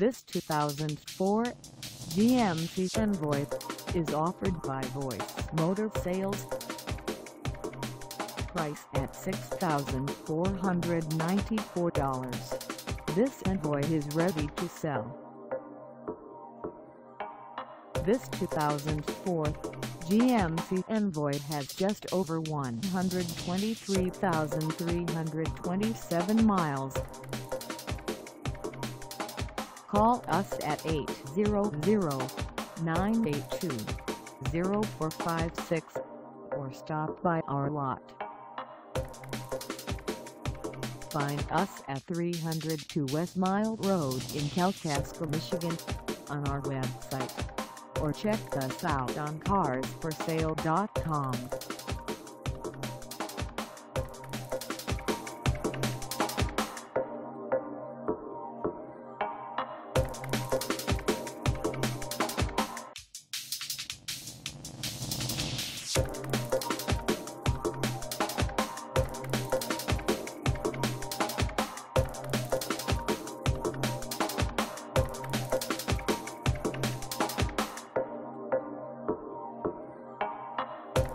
This 2004 GMC Envoy is offered by Voice Motor Sales. Price at $6,494. This Envoy is ready to sell. This 2004 GMC Envoy has just over 123,327 miles. Call us at 800-982-0456 or stop by our lot. Find us at 302 West Mile Road in Kalkaska, Michigan on our website, or check us out on CarsForSale.com.